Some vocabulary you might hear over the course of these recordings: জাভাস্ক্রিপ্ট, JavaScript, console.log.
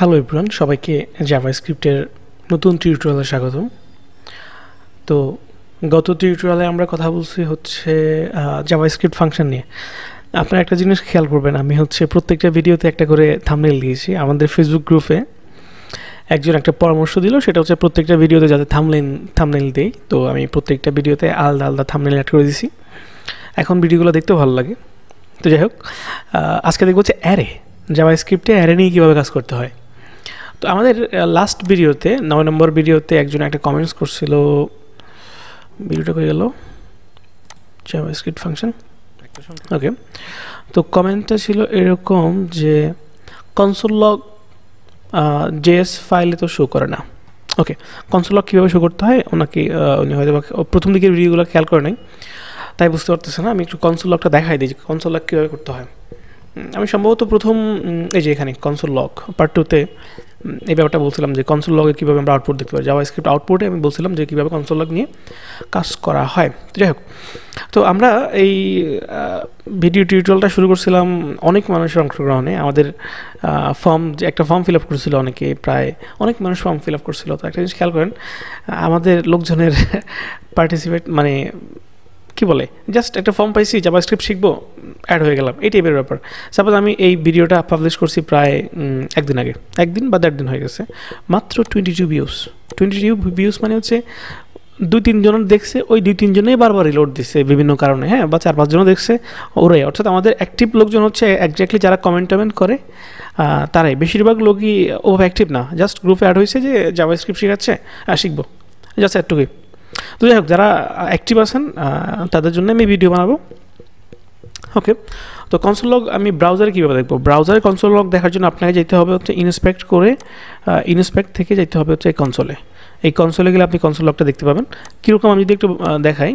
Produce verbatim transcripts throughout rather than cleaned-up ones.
Hello everyone, সবাইকে জাভাস্ক্রিপ্টের নতুন টিউটোরিয়ালে স্বাগতম। তো গত টিউটোরিয়ালে আমরা কথা বলছি হচ্ছে জাভাস্ক্রিপ্ট ফাংশন নিয়ে। আপনারা একটা জিনিস খেয়াল করবেন, আমি হচ্ছে প্রত্যেকটা ভিডিওতে একটা করে থাম্বনেল দিয়েছি। আমাদের ফেসবুক গ্রুপে একজন একটা পরামর্শ দিল, সেটা হচ্ছে প্রত্যেকটা ভিডিওতে যাতে থাম্বনেল থাম্বনেল দেই। তো আমি প্রত্যেকটা ভিডিওতে আলাদা আলাদা থাম্বনেল অ্যাড করে দিয়েছি, এখন ভিডিওগুলো দেখতে ভালো লাগে। তো যাই হোক, আজকে দেখব হচ্ছে অ্যারে, জাভাস্ক্রিপ্টে অ্যারে নিয়ে কীভাবে কাজ করতে হয়। তো আমাদের লাস্ট ভিডিওতে নয় নম্বর ভিডিওতে একজন একটা কমেন্টস করছিল, ভিডিওটা হয়ে গেল জাভাস্ক্রিপ্ট ফাংশন, ওকে। তো কমেন্টটা ছিল এরকম যে কনসোল লগ জেএস ফাইলে তো শো করে না, ওকে। কনসোল লগ কীভাবে শো করতে হয় ওনাকে উনি হয়তো প্রথম দিকের ভিডিওগুলো খেয়াল করে নাই, তাই বুঝতে পারতেছে না। আমি একটু কনসোল লগটা দেখাই দিই, কনসোল লগ কীভাবে করতে হয়। আমি সম্ভবত প্রথম এই যে এখানে কনসোল লগ পার্ট টুতে এই ব্যাপারটা বলছিলাম যে কনসোল লগে কীভাবে আমরা আউটপুট দেখতে পাই, জাভাস্ক্রিপ্ট আউটপুটে আমি বলছিলাম যে কীভাবে কনসোল লগ নিয়ে কাজ করা হয়। তো যাই হোক, তো আমরা এই ভিডিও টিউটোরিয়ালটা শুরু করছিলাম অনেক মানুষের অংশগ্রহণে। আমাদের ফর্ম, যে একটা ফর্ম ফিল আপ করছিল অনেকে, প্রায় অনেক মানুষ ফর্ম ফিল আপ করছিল। তো একটা জিনিস খেয়াল করেন, আমাদের লোকজনের পার্টিসিপেট মানে কি বলে, জাস্ট একটা ফর্ম পাইছি, জাভাস্ক্রিপ্ট শিখবো, অ্যাড হয়ে গেলাম, এই টাইপের ব্যাপার। সাপোজ আমি এই ভিডিওটা পাবলিশ করছি প্রায় একদিন আগে, একদিন বা দেড় দিন হয়ে গেছে, মাত্র twenty two views twenty two views মানে হচ্ছে দুই তিনজনের দেখছে, ওই দুই তিনজনেই বারবার রিলোড দিচ্ছে বিভিন্ন কারণে, হ্যাঁ, বা চার পাঁচজনও দেখছে ওরাই। অর্থাৎ আমাদের অ্যাক্টিভ লোকজন হচ্ছে একজাক্টলি যারা কমেন্ট টমেন্ট করে তারাই, বেশিরভাগ লোকই ওভাবে অ্যাক্টিভ না, জাস্ট গ্রুপে অ্যাড হয়েছে যে জাভাস্ক্রিপ্ট শেখাচ্ছে আর শিখবো, জাস্ট এতটুকুই। তো যাই হোক, যারা অ্যাক্টিভ আছেন তাদের জন্য আমি ভিডিও বানাবো, ওকে। তো কনসোল লগ আমি ব্রাউজারে কীভাবে দেখবো, ব্রাউজারে কনসোল লগ দেখার জন্য আপনাকে যেতে হবে হচ্ছে ইনস্পেক্ট করে, ইনস্পেক্ট থেকে যেতে হবে হচ্ছে এই কনসোলে। এই কনসোলে গেলে আপনি কনসোল লগটা দেখতে পাবেন কীরকম। আমি যদি একটু দেখাই,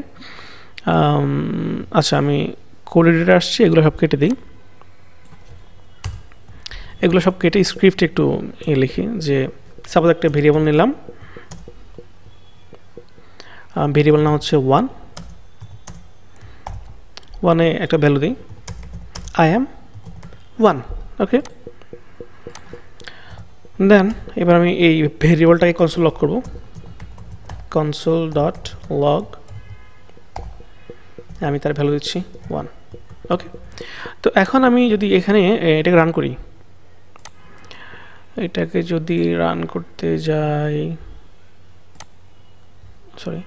আচ্ছা আমি কোড এডিটরে আসছি, এগুলো সব কেটে দিই, এগুলো সব কেটে স্ক্রিপ্ট একটু লিখি। যে সাপোজ একটা ভেরিয়েবল নিলাম, ভেরিয়েবল নাম হচ্ছে ওয়ান, ওয়ানে একটা ভ্যালু দিই, আই অ্যাম ওয়ান, ওকে। দেন এবার আমি এই ভেরিয়েবলটাকে কনসোল লগ করবো, কনসোল ডট লগ, আমি তার ভ্যালু দিচ্ছি ওয়ান, ওকে। তো এখন আমি যদি এখানে এটাকে রান করি, এটাকে যদি রান করতে যাই, সরি,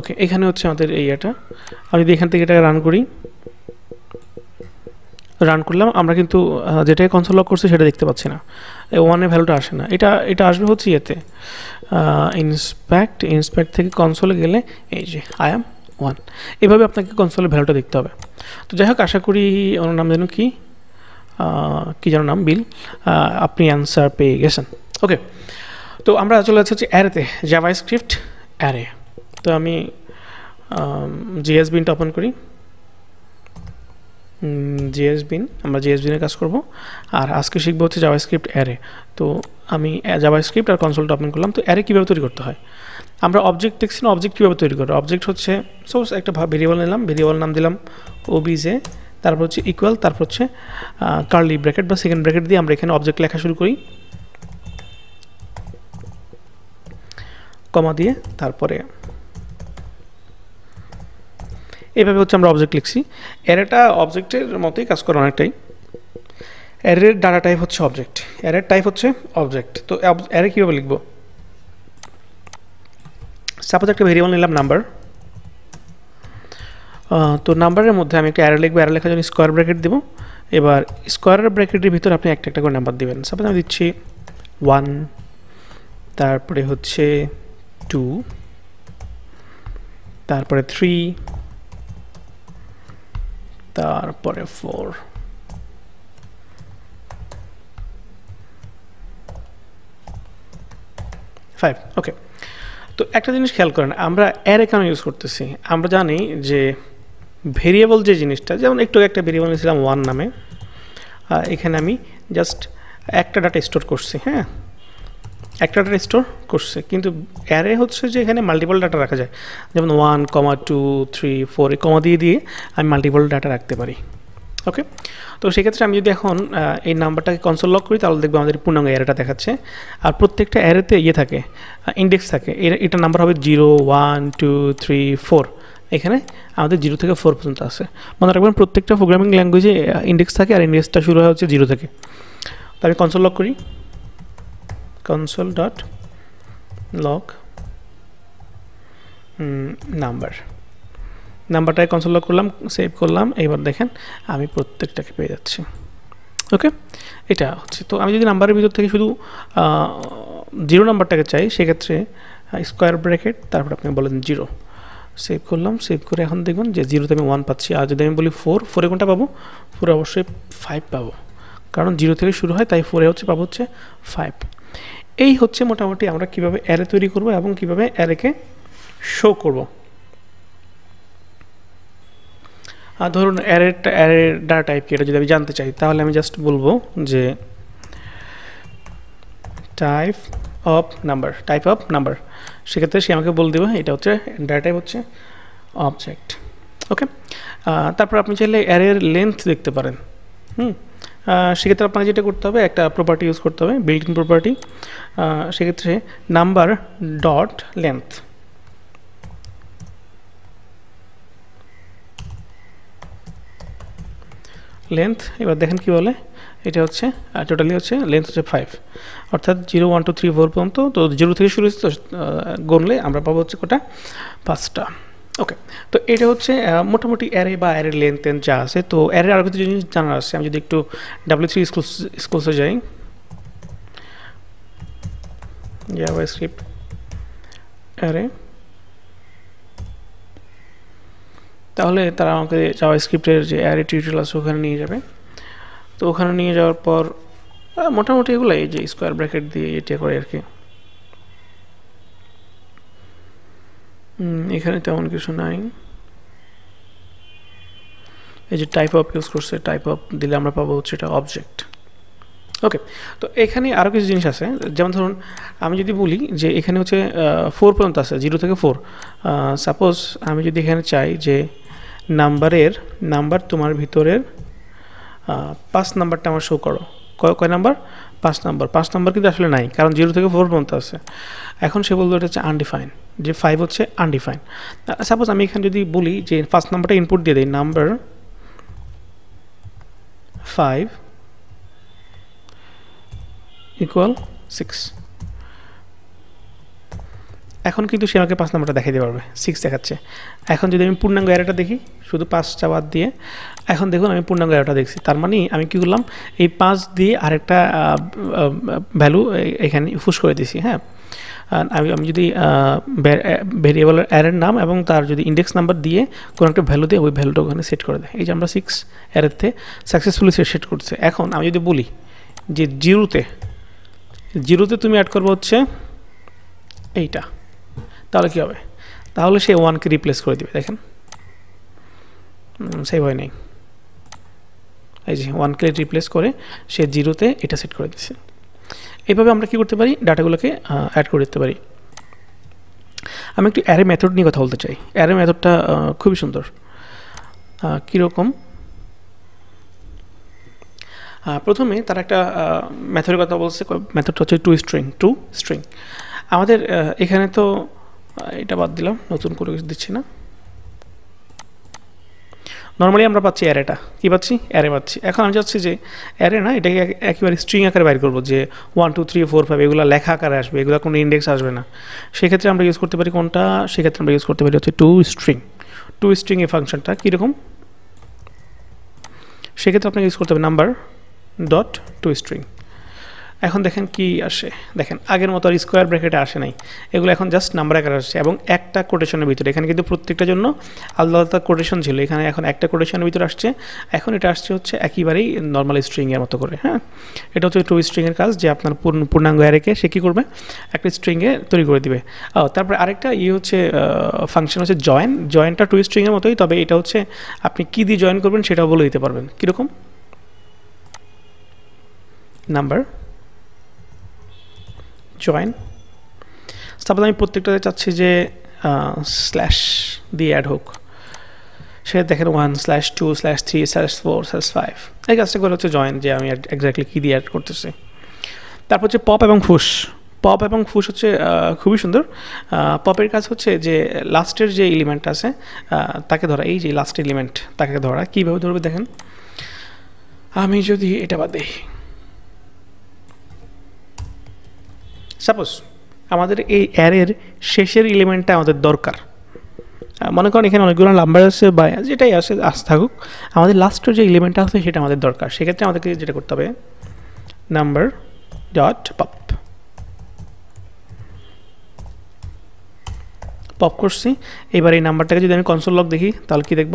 ওকে, এখানে হচ্ছে আমাদের এই এটা। আমি যদি এখান থেকে এটাকে রান করি, রান করলাম, আমরা কিন্তু যেটাকে কনসোল লগ করছি সেটা দেখতে পাচ্ছি না, ওয়ানের ভ্যালুটা আসে না। এটা এটা আসবে হচ্ছে ইয়েতে, ইন্সপেক্ট, ইন্সপেক্ট থেকে কনসোলে গেলে এই যে আই অ্যাম ওয়ান, এভাবে আপনাকে কনসোলের ভ্যালুটা দেখতে হবে। তো যাই হোক, আশা করি ওনার নাম যেন কি কী যেন নাম বিল, আপনি অ্যান্সার পেয়ে গেছেন, ওকে। তো আমরা চলে যাচ্ছি হচ্ছে অ্যারেতে, জাভাস্ক্রিপ্ট অ্যারে। তো আমি জেএস বিনটা ওপেন করি, জেএস বিন, আমরা জেএস বিনে কাজ করব, আর আজকে শিখবো হচ্ছে জাভাস্ক্রিপ্ট অ্যারে। তো আমি জাভাস্ক্রিপ্ট আর কনসোলটা ওপেন করলাম। তো অ্যারে কীভাবে তৈরি করতে হয়, আমরা অবজেক্ট দেখছি না, অবজেক্ট কীভাবে তৈরি করবো। অবজেক্ট হচ্ছে সোর্স, একটা ভেরিয়েবল নিলাম, ভেরিয়েবল নাম দিলাম ওবিজে, তারপর হচ্ছে ইকুয়াল, তারপর হচ্ছে কার্লি ব্র্যাকেট বা সেকেন্ড ব্র্যাকেট দিয়ে আমরা এখানে অবজেক্ট লেখা শুরু করি, কমা দিয়ে, তারপরে এভাবে হচ্ছে আমরা অবজেক্ট লিখছি। অ্যারেটা অবজেক্টের মতোই কাজ করে অনেকটাই। অ্যারের ডাটা টাইপ হচ্ছে অবজেক্ট, অ্যারের টাইপ হচ্ছে অবজেক্ট। তো অ্যারে কীভাবে লিখব, সাপোজ একটা ভেরিয়েবল নিলাম নাম্বার, তো নাম্বারের মধ্যে আমি একটা অ্যারে লিখবো। অ্যারে লেখার জন্য স্কোয়ার ব্র্যাকেট দেবো, এবার স্কোয়ারের ব্র্যাকেটের ভিতরে আপনি একটা একটা করে নাম্বার দেবেন। সাপোজ আমি দিচ্ছি ওয়ান, তারপরে হচ্ছে টু, তারপরে থ্রি, তারপরে ফোর, ফাইভ, ওকে। তো একটা জিনিস খেয়াল করেন, আমরা অ্যারে কেন ইউজ করতেছি। আমরা জানি যে ভেরিয়েবল যে জিনিসটা, যেমন একটু একটা ভেরিয়েবল নিয়েছিলাম ওয়ান নামে, এখানে আমি জাস্ট একটা ডাটা স্টোর করছি, হ্যাঁ, একটা ডাটা স্টোর করছে। কিন্তু অ্যারে হচ্ছে যে এখানে মাল্টিপল ডাটা রাখা যায়, যেমন one comma two three four, এই কমা দিয়ে দিয়ে আমি মাল্টিপল ডাটা রাখতে পারি। ওকে তো সেই ক্ষেত্রে আমি যদি এখন এই নাম্বারটাকে কনসোল লক করি তাহলে দেখব আমাদের পূর্ণাঙ্গ অ্যারেটা দেখাচ্ছে আর প্রত্যেকটা অ্যারেতে ইয়ে থাকে ইনডেক্স থাকে এটা নাম্বার হবে zero one two three four এখানে আমাদের zero থেকে four পর্যন্ত আছে মনে রাখবেন প্রত্যেকটা প্রোগ্রামিং ল্যাঙ্গুয়েজে ইনডেক্স থাকে আর ইনডেক্সটা শুরু হয় হচ্ছে zero থেকে তাহলে আমি কনসোল লক করি console.log নাম্বার নাম্বারটাকে কনসোল লক করলাম সেভ করলাম এবার দেখেন আমি প্রত্যেকটাকে পেয়ে যাচ্ছি ওকে এটা হচ্ছে তো আমি যদি নাম্বারের ভিতর থেকে শুধু জিরো নাম্বারটাকে চাই সেই ক্ষেত্রে স্কয়ার ব্র্যাকেট তারপর আপনি বলেন জিরো সেভ করলাম সেভ করে এখন দেখুন যে জিরো তে আমি one পাচ্ছি আর যদি আমি বলি four four এ কোনটা পাবো four অবশ্যই five পাবো কারণ জিরো থেকে শুরু হয় তাই four এ হচ্ছে পাবো হচ্ছে five এই হচ্ছে মোটামুটি আমরা কিভাবে অ্যারে তৈরি করব এবং কিভাবে অ্যারেকে শো করব আর ধরুন অ্যারে অ্যারে ডাটা টাইপ এটা যদি আমি জানতে চাই তাহলে আমি জাস্ট বলবো যে type of number type of number সেক্ষেত্রে সে আমাকে বল দেবে এটা হচ্ছে ডাটা টাইপ হচ্ছে অবজেক্ট ওকে তারপর আপনি চাইলে অ্যারের লেন্থ দেখতে পারেন হুম সেক্ষেত্রে আপনাকে যেটা করতে হবে একটা প্রপার্টি ইউজ করতে হবে বিল্ট ইন প্রপার্টি সেক্ষেত্রে নাম্বার ডট লেন্থ লেন্থ এবার দেখেন কি বলে এটা হচ্ছে টোটালি হচ্ছে লেন্থ হচ্ছে five অর্থাৎ zero one two three four পর্যন্ত তো জিরো থেকে শুরু হচ্ছে গুণলে আমরা পাবো হচ্ছে কটা পাঁচটা ওকে তো এটা হচ্ছে মোটামুটি অ্যারে বা অ্যারের লেন্থ এন্ড যা আছে তো অ্যারের আরো কিছু জিনিস জানার আছে আমি যদি একটু W three স্কোপে যাই JavaScript অ্যারে তাহলে তারা আমাকে জাভাস্ক্রিপ্টের যে অ্যারে টিউটোরিয়াল আছে ওখানে নিয়ে যাবে তো ওখানে নিয়ে যাওয়ার পর মোটামুটি এগুলাই যে স্কয়ার ব্র্যাকেট দিয়ে এটা করে আর কি এখানে তেমন কিছু নাই এই যে টাইপ অফ ইউজ করছে টাইপ অফ দিলে আমরা পাবো হচ্ছে এটা অবজেক্ট ওকে তো এখানে আরো কিছু জিনিস আছে যেমন ধরুন আমি যদি বলি যে এখানে হচ্ছে four পর্যন্ত আছে zero থেকে four সাপোজ আমি যদি এখানে চাই যে নাম্বারের নাম্বার তোমার ভিতরের five নাম্বারটা আমার শো করো কয় কয় number five number five number কিন্তু আসলে নাই কারণ zero থেকে four পর্যন্ত আছে এখন সে বলতো এটা হচ্ছে আনডিফাইন্ড যে five হচ্ছে আনডিফাইন্ড সাপোজ আমি এখানে যদি বলি যে five নাম্বারটা ইনপুট দিয়ে দেই নাম্বার five equal six এখন কিন্তু সে আমাকে five নাম্বারটা দেখাইতে পারবে six দেখাচ্ছে এখন যদি আমি পূর্ণাঙ্গ অ্যারেটা দেখি শুধু five টা বাদ দিয়ে এখন দেখুন আমি পূর্ণাঙ্গ অ্যারেটা দেখছি তার মানে আমি কি করলাম এই five দিয়ে আরেকটা ভ্যালু এখানে পুশ করে দিয়েছি হ্যাঁ আমি আমি যদি ভেরিয়েবল অ্যারের নাম এবং তার যদি ইনডেক্স নাম্বার দিয়ে কোন একটা ভ্যালু দিয়ে ওই ভ্যালুটা ওখানে সেট করে দেয় এই যে আমরা six অ্যারেতে সাকসেসফুলি সেট করছে এখন আমি যদি বলি যে zero তে zero তে তুমি অ্যাড করবে হচ্ছে এইটা তাহলে কি হবে তাহলে সে one কে রিপ্লেস করে দিবে দেখেন সেভ হয় নাই এই যে one কে রিপ্লেস করে সে zero তে এটা সেট করে দিয়েছে এইভাবে আমরা কি করতে পারি ডাটাগুলোকে অ্যাড করে দিতে পারি আমি একটু অ্যারে মেথড নিয়ে কথা বলতে চাই অ্যারে মেথডটা খুব সুন্দর কি রকম প্রথমে তার একটা মেথডের কথা বলছে মেথডটা হচ্ছে টু স্ট্রিং টু স্ট্রিং আমাদের এখানে তো এটা বাদ দিলাম নতুন করে কিছু দিচ্ছি না নরমালি আমরা পাচ্ছি অ্যারেটা কি পাচ্ছি অ্যারে পাচ্ছি এখন আমি যাচ্ছি যে অ্যারে না এটাকে একেবারে স্ট্রিং আকারে বাইর করব যে one two three four five এগুলা লেখা আকারে আসবে এগুলা কোনো ইনডেক্স আসবে না সেক্ষেত্রে আমরা ইউজ করতে পারি কোনটা সেক্ষেত্রে আমরা ইউজ করতে পারি হচ্ছে টু স্ট্রিং টু স্ট্রিং এর ফাংশনটা কীরকম সেক্ষেত্রে আপনাকে ইউজ করতে হবে নাম্বার ডট টু স্ট্রিং এখন দেখেন কি আসে দেখেন আগের মতো আর স্কয়ার ব্র্যাকেটে আসে নাই এগুলো এখন জাস্ট নাম্বার আকারে আসছে এবং একটা কোটেশনের ভিতরে এখানে কিন্তু প্রত্যেকটা জন্য আলাদা আলাদা কোটেশন ছিল এখানে এখন একটা কোটেশনের ভিতরে আসছে এখন এটা আসছে হচ্ছে একেবারেই নর্মাল স্ট্রিং এর মতো করে হ্যাঁ এটা হচ্ছে টু স্ট্রিং এর কাজ যে আপনার পূর্ণাঙ্গ অ্যারেকে সে কি করবে একটা স্ট্রিং এ তৈরি করে দিবে তারপরে আরেকটা ই হচ্ছে ফাংশন হচ্ছে জয়েন জয়েনটা টু স্ট্রিং এর মতোই তবে এটা হচ্ছে আপনি কি দিয়ে জয়েন করবেন সেটাও বলে দিতে পারবেন কিরকম নাম্বার জয়েন তারপর আমি প্রত্যেকটাতে চাচ্ছি যে স্ল্যাশ দিয়ে অ্যাড হোক সেটা দেখেন one slash two slash three slash four slash five এই কাজটা করে হচ্ছে জয়েন যে আমি এক্স্যাক্টলি কি দিয়ে অ্যাড করতেছি তারপর হচ্ছে পপ এবং পুশ পপ এবং পুশ হচ্ছে খুবই সুন্দর পপের কাজ হচ্ছে যে লাস্টের যে এলিমেন্ট আছে তাকে ধরা এই যে লাস্ট এলিমেন্ট তাকে ধরা কিভাবে ধরবে দেখেন আমি যদি এটা বাদ দেই সাপোজ আমাদের এই অ্যারের শেষের এলিমেন্টটা আমাদের দরকার মনে করেন এখানে অনেকগুলো নাম্বার আছে বা যেটাই আসে আস থাকুক আমাদের লাস্টের যে এলিমেন্টটা আছে সেটা আমাদের দরকার সেক্ষেত্রে আমাদেরকে যেটা করতে হবে নাম্বার ডট পপ পপ করছি এবার এই নাম্বারটাকে যদি আমি কনসোল লগ দেখি তাহলে কি দেখব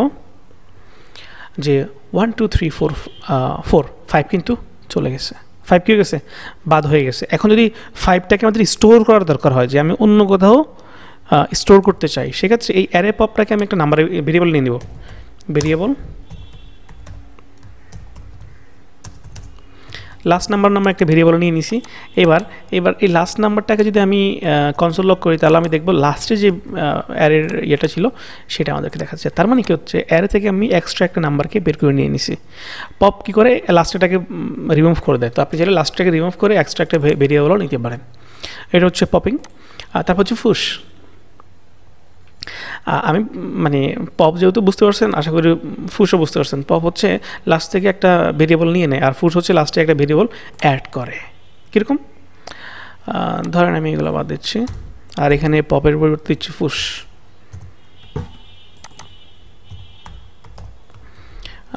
যে one two three four four five কিন্তু চলে গেছে five কি গেছে বাদ হয়ে গেছে এখন যদি five টাকে আমাদের স্টোর করার দরকার হয় যে আমি অন্য কোথাও স্টোর করতে চাই সেক্ষেত্রে এই অ্যারে পপটাকে আমি একটা নাম্বার ভেরিয়েবল নিয়ে নিব ভেরিয়েবল লাস্ট নাম্বার নামে একটা ভেরিয়েবল নিয়ে নিছি এবার এবার এই লাস্ট নাম্বারটাকে যদি আমি কনসোল লগ করি তাহলে আমি দেখব লাস্টে যে অ্যারের ইয়েটা ছিল সেটা আমাদেরকে দেখাচ্ছে তার মানে কি হচ্ছে অ্যারে থেকে আমি এক্সট্রা একটা নাম্বারকে বের করে নিয়ে নিছি পপ কি করে লাস্টটাকে রিমুভ করে দেয় তো আপনি চাইলে লাস্টটাকে রিমুভ করে এক্সট্রা একটা ভেরিয়েবলও নিতে পারেন এটা হচ্ছে পপিং আর তারপর হচ্ছে পুশ আমি মানে পপ যেহেতু বুঝতে পারছেন আশা করি পুশও বুঝতে পারছেন পপ হচ্ছে লাস্ট থেকে একটা ভেরিয়েবল নিয়ে নেয় আর পুশ হচ্ছে লাস্টে একটা ভেরিয়েবল অ্যাড করে কীরকম ধরেন আমি এগুলো বাদ দিচ্ছি আর এখানে পপের পরিবর্তে দিচ্ছি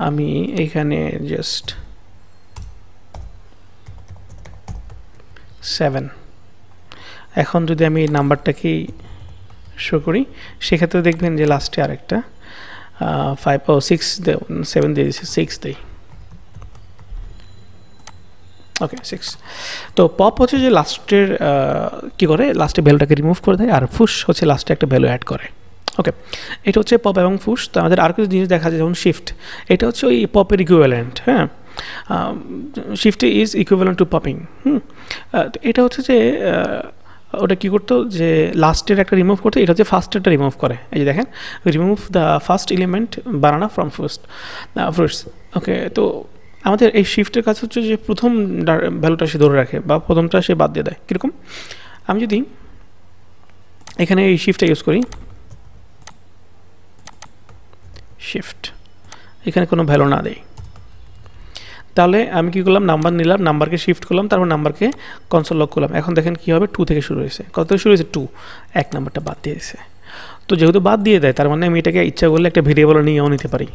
পুশ আমি এখানে জাস্ট সেভেন এখন যদি আমি নাম্বারটাকেই শো করি সেক্ষেত্রে দেখবেন যে লাস্টে আরেকটা ফাইভ ও সিক্স দে সেভেন দিয়ে দিচ্ছে সিক্স দেই ওকে সিক্স তো পপ হচ্ছে যে লাস্টের কি করে লাস্টে ভ্যালুটাকে রিমুভ করে দেয় আর পুশ হচ্ছে লাস্টে একটা ভ্যালু অ্যাড করে ওকে এটা হচ্ছে পপ এবং পুশ তো আমাদের আর কিছু জিনিস দেখা যায় যেমন শিফট এটা হচ্ছে ওই পপের ইকুইভ্যালেন্ট হ্যাঁ shift is equivalent to popping hmm তো এটা হচ্ছে যে ওটা কি করতে যে লাস্টের একটা রিমুভ করতে এটা হচ্ছে ফার্স্টেরটা রিমুভ করে এই যে দেখেন remove the first element banana from first fruits okay তো আমাদের এই শিফটের কাজ হচ্ছে যে প্রথম ভ্যালুটা সে ধরে রাখে বা প্রথমটা সে বাদ দিয়ে দেয় কীরকম আমি যদি এখানে এই শিফটটা ইউজ করি শিফট এখানে কোনো ভ্যালু না দেয় তাহলে আমি কি করলাম নাম্বার নিলাম নাম্বারকে শিফট করলাম তারপর নাম্বারকে কনসোল লক করলাম এখন দেখেন কি হবে টু থেকে শুরু হয়েছে কত থেকে শুরু হয়েছে টু এক নাম্বারটা বাদ দিয়েছে তো যেহেতু বাদ দিয়ে দেয় তার মানে আমি এটাকে ইচ্ছা করলে একটা ভেরিয়েবল নিয়েও নিতে পারি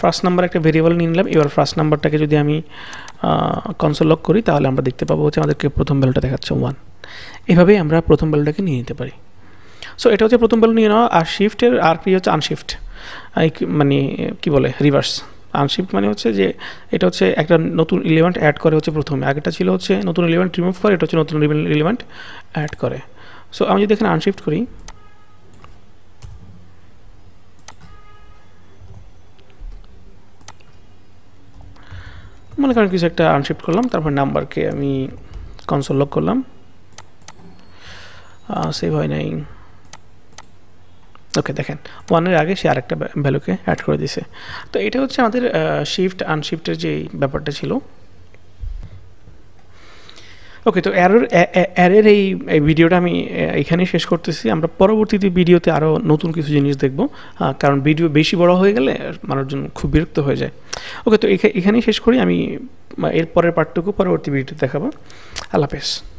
ফার্স্ট নাম্বার একটা ভেরিয়েবল নিয়ে নিলাম এবার ফার্স্ট নাম্বারটাকে যদি আমি কনসোল লক করি তাহলে আমরা দেখতে পাবো হচ্ছে আমাদেরকে প্রথম ভ্যালুটা দেখাচ্ছে ওয়ান এভাবেই আমরা প্রথম ভ্যালুটাকে নিয়ে নিতে পারি সো এটা হচ্ছে প্রথম ভ্যালু নিয়ে নেওয়া আর শিফটের আর কি হচ্ছে আনশিফট মানে কি বলে রিভার্স আনশিফট মানে হচ্ছে যে এটা হচ্ছে একটা নতুন এলিমেন্ট অ্যাড করে হচ্ছে প্রথমে আগেটা ছিল হচ্ছে নতুন এলিমেন্ট রিমুভ করে এটা হচ্ছে নতুন এলিমেন্ট অ্যাড করে সো আমি যদি এখানে আনশিফট করি মনে করেন কিছু একটা আনশিফট করলাম তারপর নাম্বারকে আমি কনসোল লক করলাম সেভ হয় নাই ওকে দেখেন ওয়ানের আগে সে আরেকটা ভ্যালুকে অ্যাড করে দিয়েছে তো এটা হচ্ছে আমাদের শিফট আনশিফটের যে ব্যাপারটা ছিল ওকে তো অ্যারের অ্যারের এই ভিডিওটা আমি এখানেই শেষ করতেছি আমরা পরবর্তীতে ভিডিওতে আরও নতুন কিছু জিনিস দেখব কারণ ভিডিও বেশি বড় হয়ে গেলে মানুষজন খুব বিরক্ত হয়ে যায় ওকে তো এখানেই শেষ করি আমি এর পরের পার্টটুকু পরবর্তী ভিডিওতে দেখাবো আল্লাহ হাফেজ